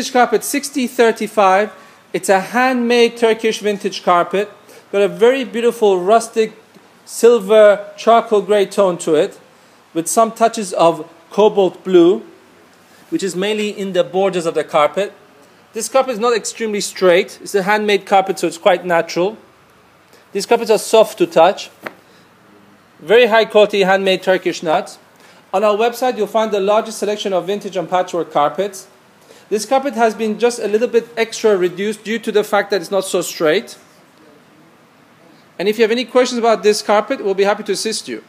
Vintage carpet 6035. It's a handmade Turkish vintage carpet. Got a very beautiful rustic silver charcoal grey tone to it, with some touches of cobalt blue, which is mainly in the borders of the carpet. This carpet is not extremely straight. It's a handmade carpet, so it's quite natural. These carpets are soft to touch. Very high quality handmade Turkish nuts. On our website you'll find the largest selection of vintage and patchwork carpets. This carpet has been just a little bit extra reduced due to the fact that it's not so straight. And if you have any questions about this carpet, we'll be happy to assist you.